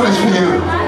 next one is for you.